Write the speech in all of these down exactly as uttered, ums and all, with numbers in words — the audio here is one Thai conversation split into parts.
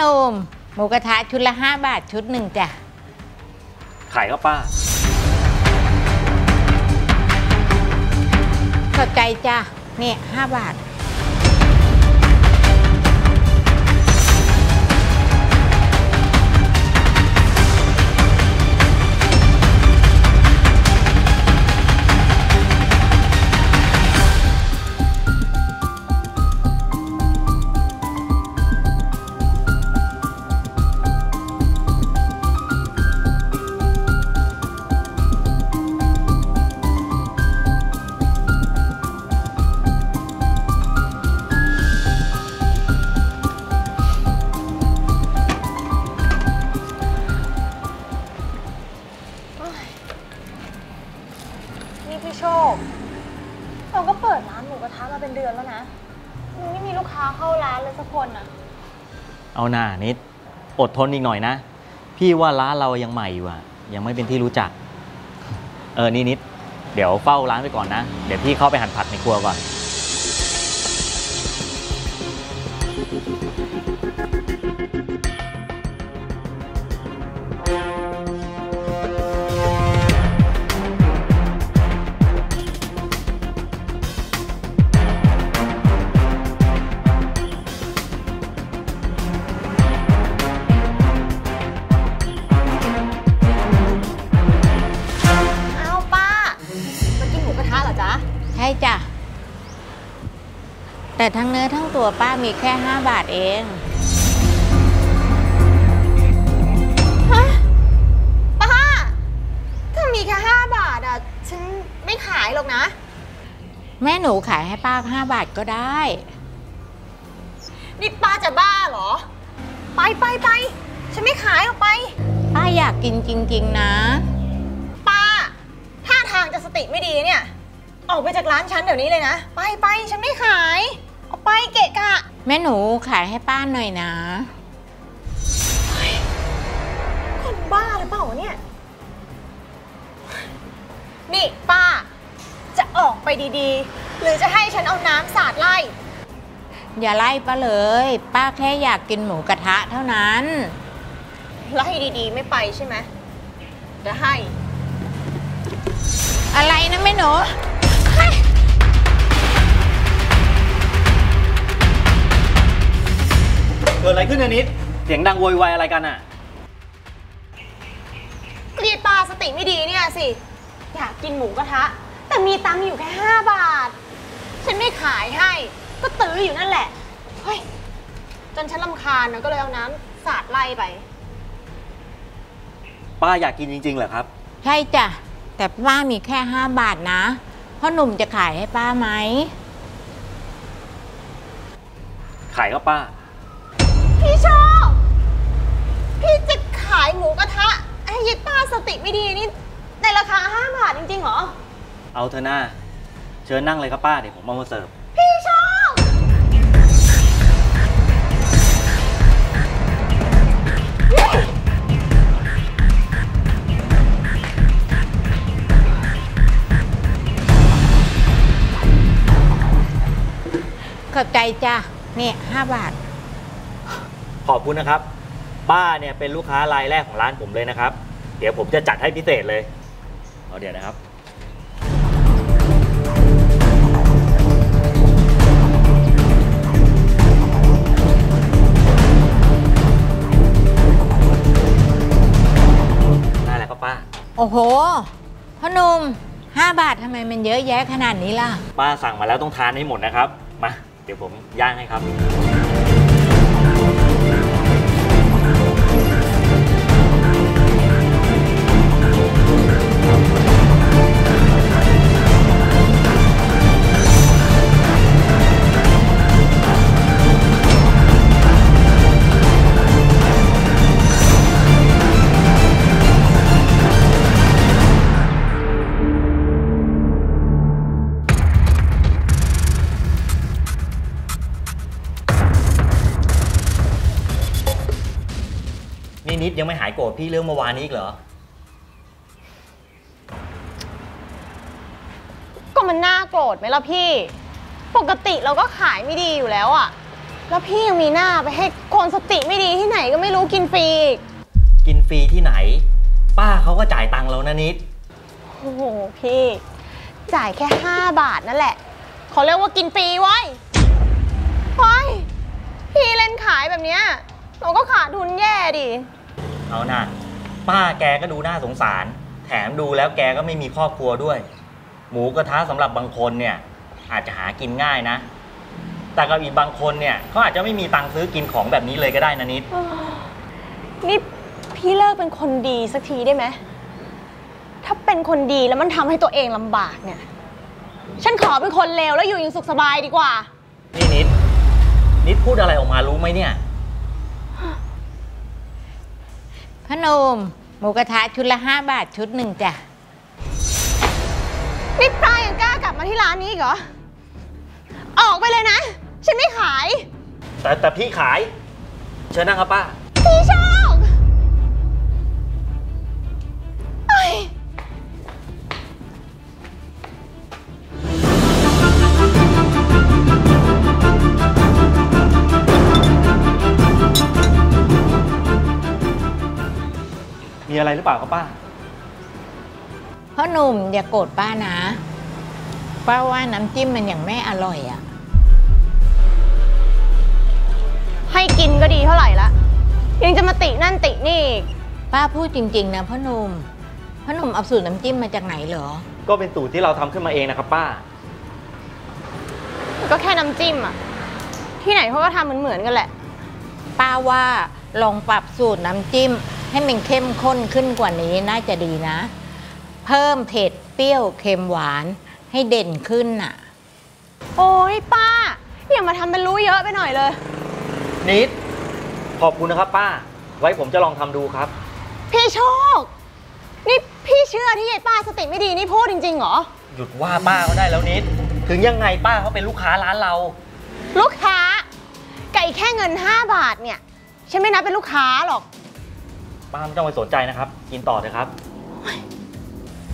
นมหมูกระทะชุดละห้าบาทชุดหนึ่งจ้ะขายก็ป้าสดใจจ้ะนี่ห้าบาทพี่โชคเราก็เปิดร้านหมูกระทะมาเป็นเดือนแล้วนะไม่มีลูกค้าเข้าร้านเลยสักคนอ่ะเอาหน่านิดอดทนอีกหน่อยนะพี่ว่าร้านเรายังใหม่อยู่อะยังไม่เป็นที่รู้จักเออนี่นิดเดี๋ยวเฝ้าร้านไปก่อนนะเดี๋ยวพี่เข้าไปหั่นผักในครัวก่อนใช่จ้ะแต่ทั้งเนื้อทั้งตัวป้ามีแค่ห้าบาทเองฮะป้าถ้ามีแค่ห้าบาทอ่ะฉันไม่ขายหรอกนะแม่หนูขายให้ป้าห้าบาทก็ได้นี่ป้าจะบ้าเหรอไปไปไปฉันไม่ขายออกไปป้าอยากกินจริงๆนะป้าท่าทางจะสติไม่ดีเนี่ยออกไปจากร้านฉันเดี๋ยวนี้เลยนะไปไปฉันไม่ขายออกไปเกะกะแม่หนูขายให้ป้าหน่อยนะคนบ้าหรือเปล่าเนี่ยนี่ป้าจะออกไปดีๆหรือจะให้ฉันเอาน้ำสาดไล่อย่าไล่ป้าเลยป้าแค่อยากกินหมูกระทะเท่านั้นไล่ดีๆไม่ไปใช่ไหมจะให้อะไรนะแม่หนูเกิดอะไรขึ้นนิดเสียงดังโวยวายอะไรกันอ่ะกรีดปลาสติไม่ดีเนี่ยสิอยากกินหมูกระทะแต่มีตังค์อยู่แค่ห้าบาทฉันไม่ขายให้ก็ตื้ออยู่นั่นแหละเฮ้ยจนฉันรำคาญนะก็เลยเอาน้ำสาดไล่ไปป้าอยากกินจริงๆเหรอครับใช่จ้ะแต่ป้ามีแค่ห้าบาทนะพ่อหนุ่มจะขายให้ป้าไหมขายก็ป้าพี่โชคพี่จะขายหมูกระทะให้ยายป้าสติไม่ดีนี่ในราคาห้าบาทจริงๆเหรอเอาเถอะหน้าเชิญนั่งเลยครับป้าเดี๋ยวผมเอามาเสิร์ฟพี่โชคขอบใจจ้ะนี่ห้าบาทขอบคุณนะครับป้าเนี่ยเป็นลูกค้ารายแรกของร้านผมเลยนะครับเดี๋ยวผมจะจัดให้พิเศษเลยเอาเดี๋ยวนะครับได้แล้วครับป้าโอ้โหพ่อหนุ่มห้าบาททำไมมันเยอะแยะขนาดนี้ล่ะป้าสั่งมาแล้วต้องทานให้หมดนะครับมาเดี๋ยวผมย่างให้ครับนิดยังไม่หายโกรธพี่เรื่องเมื่อวานนี้อีกเหรอก็มันน่าโกรธไหมล่ะพี่ปกติเราก็ขายไม่ดีอยู่แล้วอ่ะ แล้วพี่ยังมีหน้าไปให้คนสติไม่ดีที่ไหนก็ไม่รู้กินฟรีอีกกินฟรีที่ไหนป้าเขาก็จ่ายตังค์แล้วนะนิดโอ้โหพี่จ่ายแค่ห้าบาทนั่นแหละเขาเรียกว่ากินฟรีไว้ไว้พี่เล่นขายแบบเนี้ยเราก็ขาดทุนแย่ดิเอาน่ะป้าแกก็ดูน่าสงสารแถมดูแล้วแกก็ไม่มีครอบครัวด้วยหมูกระทะสำหรับบางคนเนี่ยอาจจะหากินง่ายนะแต่กับอีกบางคนเนี่ยเขาอาจจะไม่มีตังค์ซื้อกินของแบบนี้เลยก็ได้นะนิดนี่พี่เลิกเป็นคนดีสักทีได้ไหมถ้าเป็นคนดีแล้วมันทำให้ตัวเองลำบากเนี่ยฉันขอเป็นคนเลวแล้วอยู่อย่างสุขสบายดีกว่านี่นิดนิดพูดอะไรออกมารู้ไหมเนี่ยพนมหมูกระทะชุดละห้าบาทชุดหนึ่งจ้ะนี่ปลายังกล้ากลับมาที่ร้านนี้เหรอออกไปเลยนะฉันไม่ขายแต่แต่พี่ขายเชิญนั่งครับป้าพี่โชคเอ้ยมีอะไรหรือเปล่าครับป้าพ่อหนุ่มอย่าโกรธป้านะป้าว่าน้ำจิ้มมันอย่างแม่อร่อยอ่ะให้กินก็ดีเท่าไหร่ละยังจะมาตินั่นตินี่ป้าพูดจริงๆนะพ่อหนุ่มพ่อหนุ่มเอาสูตรน้ำจิ้มมาจากไหนเหรอก็เป็นสูตรที่เราทำขึ้นมาเองนะครับป้าก็แค่น้ำจิ้มอ่ะที่ไหนเขาก็ทำเหมือนๆกันแหละป้าว่าลองปรับสูตรน้ำจิ้มให้มันเข้มข้นขึ้นกว่านี้น่าจะดีนะเพิ่มเผ็ดเปรี้ยวเค็มหวานให้เด่นขึ้นน่ะโอ้ยป้าอย่ามาทำเป็นรู้เยอะไปหน่อยเลยนิดขอบคุณนะครับป้าไว้ผมจะลองทำดูครับพี่โชคนี่พี่เชื่อที่ยายป้าสติไม่ดีนี่พูดจริงๆเหรอหยุดว่าป้าเขาได้แล้วนิดถึงยังไงป้าเขาเป็นลูกค้าร้านเราลูกค้าไก่แค่เงินห้าบาทเนี่ยฉันไม่นับเป็นลูกค้าหรอกป้าไม่ต้องไปสนใจนะครับกินต่อเถอะครับ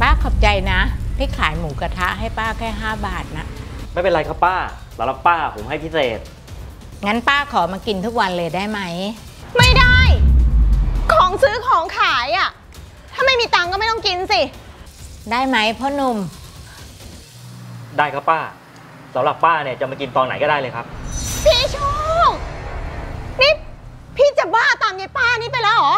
ป้าขอบใจนะที่ขายหมูกระทะให้ป้าแค่ห้าบาทนะไม่เป็นไรครับป้าสำหรับป้าผมให้พิเศษงั้นป้าขอมากินทุกวันเลยได้ไหมไม่ได้ของซื้อของขายอ่ะถ้าไม่มีตังก็ไม่ต้องกินสิได้ไหมพ่อหนุ่มได้ครับป้าสำหรับป้าเนี่ยจะมากินตอนไหนก็ได้เลยครับพี่โชคนี่พี่จะบ้าตามยายป้านี่ไปแล้วเหรอ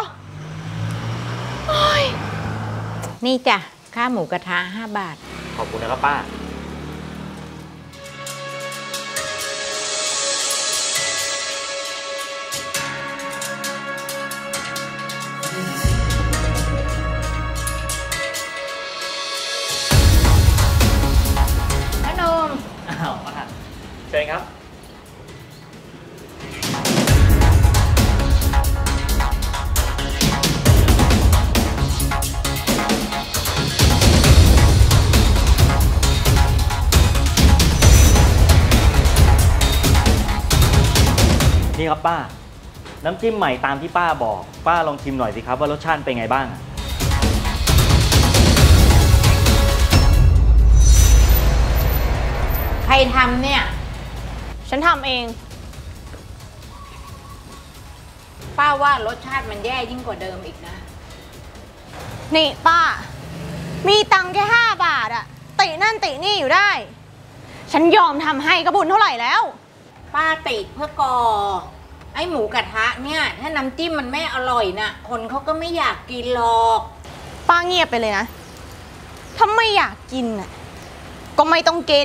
นี่จ้ะค่าหมูกระทะห้าบาทขอบคุณนะครับป้าขนมอ้าวป้าเชิญครับนี่ครับป้าน้ำจิ้มใหม่ตามที่ป้าบอกป้าลองชิมหน่อยสิครับว่ารสชาติเป็นไงบ้างใครทำเนี่ยฉันทำเองป้าว่ารสชาติมันแย่ยิ่งกว่าเดิมอีกนะนี่ป้ามีตังค์แค่ห้าบาทอะตินั่นตินี่อยู่ได้ฉันยอมทำให้กระบุญเท่าไหร่แล้วป้าติเพื่อกอไอหมูกระทะเนี่ยถ้าน้ำจิ้มมันไม่อร่อยน่ะคนเขาก็ไม่อยากกินหรอกป้าเงียบไปเลยนะถ้าไม่อยากกินน่ะก็ไม่ต้องก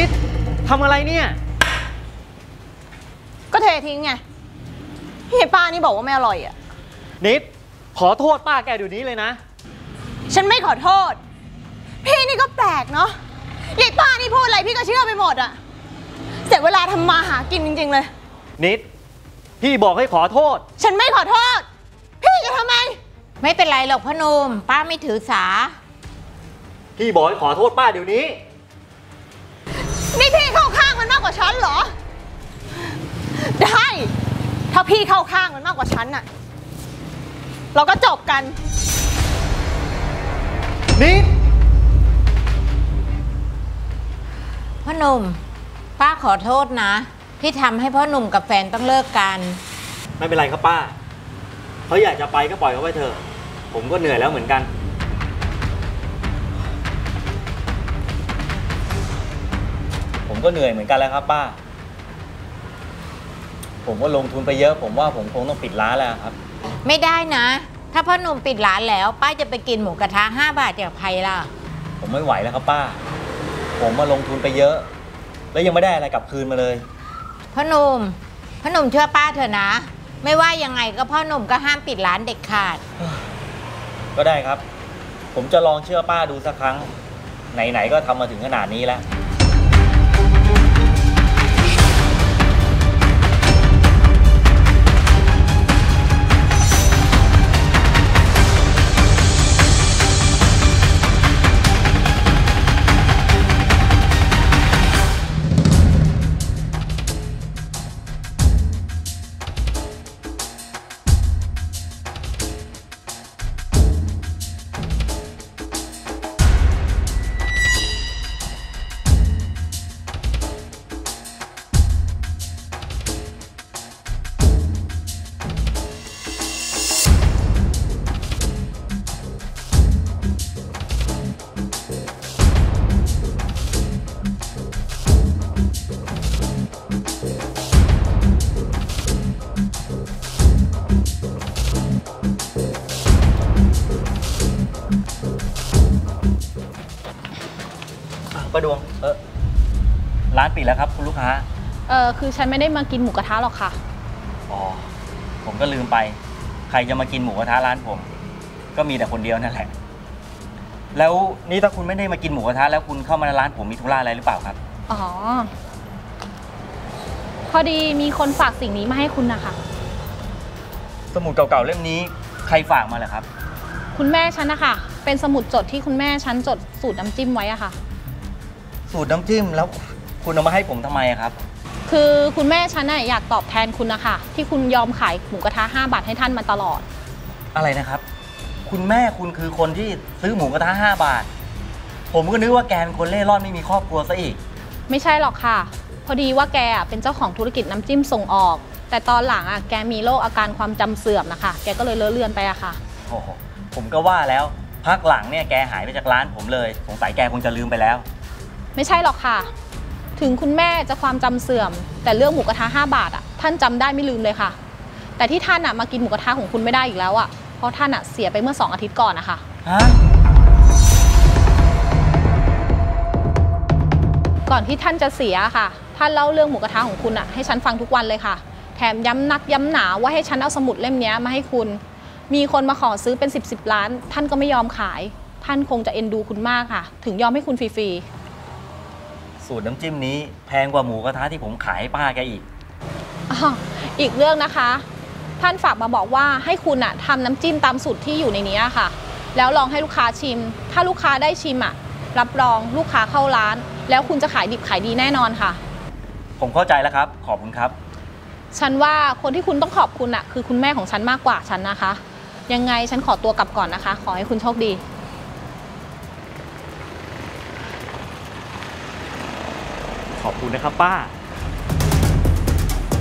ินนิดทำอะไรเนี่ยก็เททิ้งไงพี่ป้านี่บอกว่าไม่อร่อยอ่ะนิดขอโทษป้าแกเดี๋ยวนี้เลยนะฉันไม่ขอโทษพี่นี่ก็แปลกเนาะยายป้านี่พูดอะไรพี่ก็เชื่อไปหมดอ่ะเสียเวลาทำมาหากินจริงๆเลยนิดพี่บอกให้ขอโทษฉันไม่ขอโทษพี่จะทำไมไม่เป็นไรหรอกพ่อหนุ่มป้าไม่ถือสาพี่บอกให้ขอโทษป้าเดี๋ยวนี้นี่พี่เข้าข้างมันมากกว่าฉันเหรอได้ ถ้าพี่เข้าข้างมันมากกว่าฉันน่ะเราก็จบกันนี่พ่อหนุ่มป้าขอโทษนะที่ทำให้พ่อหนุ่มกับแฟนต้องเลิกกันไม่เป็นไรครับป้าเขาอยากจะไปก็ปล่อยเขาไปเถอะผมก็เหนื่อยแล้วเหมือนกันผมก็เหนื่อยเหมือนกันแล้วครับป้าผมก็ลงทุนไปเยอะผมว่าผมคงต้องปิดร้านแล้วครับไม่ได้นะถ้าพ่อหนุ่มปิดร้านแล้วป้าจะไปกินหมูกระทะห้าบาทจากใครล่ะผมไม่ไหวแล้วครับป้าผมมาลงทุนไปเยอะแล้วยังไม่ได้อะไรกลับคืนมาเลยพ่อหนุ่มพ่อหนุ่มเชื่อป้าเถอะนะไม่ว่ายังไงก็พ่อหนุ่มก็ห้ามปิดร้านเด็ดขาดก็ได้ครับผมจะลองเชื่อป้าดูสักครั้งไหนๆก็ทำมาถึงขนาดนี้แล้วป้าดวงเออร้านปิดแล้วครับคุณลูกค้าเออคือฉันไม่ได้มากินหมูกระทะหรอกค่ะอ๋อผมก็ลืมไปใครจะมากินหมูกระทะร้านผมก็มีแต่คนเดียวนั่นแหละแล้วนี่ถ้าคุณไม่ได้มากินหมูกระทะแล้วคุณเข้ามาในร้านผมมีธุระอะไรหรือเปล่าครับอ๋อพอดีมีคนฝากสิ่งนี้มาให้คุณนะคะสมุดเก่าๆเล่มนี้ใครฝากมาเหรอครับคุณแม่ฉันนะคะเป็นสมุดจดที่คุณแม่ฉันจดสูตรน้ำจิ้มไว้อะค่ะสูตรน้ำจิ้มแล้วคุณเอามาให้ผมทำไมครับคือคุณแม่ฉันน่ะอยากตอบแทนคุณนะคะที่คุณยอมขายหมูกระทะห้าบาทให้ท่านมาตลอดอะไรนะครับคุณแม่คุณคือคนที่ซื้อหมูกระทะห้าบาทผมก็นึกว่าแกเป็นคนเล่ร่อนไม่มีครอบครัวซะอีกไม่ใช่หรอกค่ะพอดีว่าแกเป็นเจ้าของธุรกิจน้ำจิ้มส่งออกแต่ตอนหลังอ่ะแกมีโรคอาการความจำเสื่อมนะคะแกก็เลยเลื่อนเลื่อนไปอะค่ะโอ้โหผมก็ว่าแล้วพักหลังเนี่ยแกหายไปจากร้านผมเลยสงสัยแกคงจะลืมไปแล้วไม่ใช่หรอกค่ะถึงคุณแม่จะความจำเสื่อมแต่เรื่องหมูกระทะห้าบาทอ่ะท่านจำได้ไม่ลืมเลยค่ะแต่ที่ท่านอ่ะมากินหมูกระทะของคุณไม่ได้อีกแล้วอ่ะเพราะท่านอ่ะเสียไปเมื่อสองอาทิตย์ก่อนนะคะก่อนที่ท่านจะเสียค่ะท่านเล่าเรื่องหมูกระทะของคุณอ่ะให้ฉันฟังทุกวันเลยค่ะแถมย้ำนักย้ำหนาว่าให้ฉันเอาสมุดเล่มนี้มาให้คุณมีคนมาขอซื้อเป็นสิบสิบล้านท่านก็ไม่ยอมขายท่านคงจะเอ็นดูคุณมากค่ะถึงยอมให้คุณฟรีๆสูตรน้ำจิ้มนี้แพงกว่าหมูกระทะที่ผมขายให้ป้าแกอีก อ, อีกเรื่องนะคะท่านฝากมาบอกว่าให้คุณอะทำน้ำจิ้มตามสูตรที่อยู่ในนี้ค่ะแล้วลองให้ลูกค้าชิมถ้าลูกค้าได้ชิมอะรับรองลูกค้าเข้าร้านแล้วคุณจะขายดิบขายดีแน่นอนค่ะผมเข้าใจแล้วครับขอบคุณครับฉันว่าคนที่คุณต้องขอบคุณอะคือคุณแม่ของฉันมากกว่าฉันนะคะยังไงฉันขอตัวกลับก่อนนะคะขอให้คุณโชคดีขอบคุณนะครับป้าหมูกระทะไหมครับ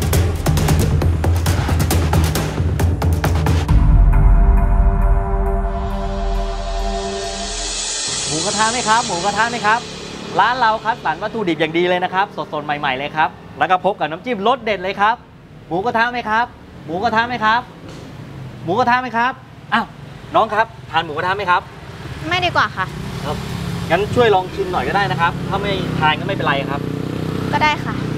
หมูกระทะไหมครับร้านเราคัดสรรวัตถุดิบอย่างดีเลยนะครับสดๆใหม่ๆเลยครับแล้วก็พบกับน้ำจิ้มรสเด็ดเลยครับหมูกระทะไหมครับหมูกระทะไหมครับหมูกระทะไหมครับอ้าวน้องครับทานหมูกระทะไหมครับไม่ดีกว่าค่ะครับงั้นช่วยลองชิมหน่อยก็ได้นะครับถ้าไม่ทานก็ไม่เป็นไรครับก็ได้ค่ะโอ้โหพี่ทำไม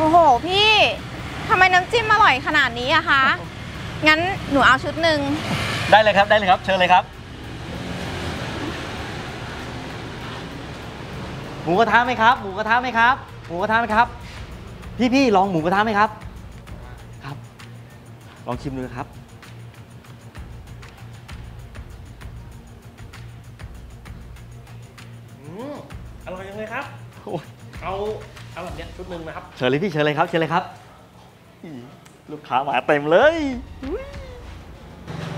น้ำจิ้มอร่อยขนาดนี้อะคะงั้นหนูเอาชุดหนึ่งได้เลยครับได้เลยครับเชิญเลยครับหมูกระทะไหมครับหมูกระทะไหมครับหมูกระทะไหมครับพี่ๆลองหมูกระทะไหมครับครับลองชิมดูครับ นึ่งเลยครับเอาเอาแบบนี้ชุดหนึ่งนะครับเชิญเลยพี่เชิญเลยครับเชิญเลยครับลูกค้ามาเต็มเลย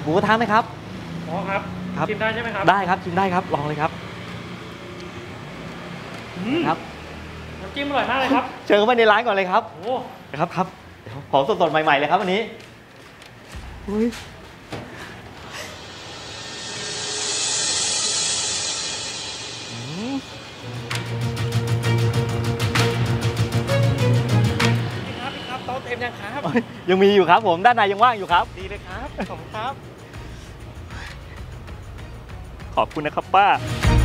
หมูกระทะไหมครับอ๋อครับชิมได้ใช่ไหมครับได้ครับชิมได้ครับลองเลยครับครับน้ำจิ้มอร่อยมากเลยครับเชิญเข้าไปในร้านก่อนเลยครับโอ้ครับครับของสดๆใหม่ๆเลยครับวันนี้ยังมีอยู่ครับผมด้านในยังว่างอยู่ครับดีเลยครับขอบคุณครับขอบคุณนะครับป้า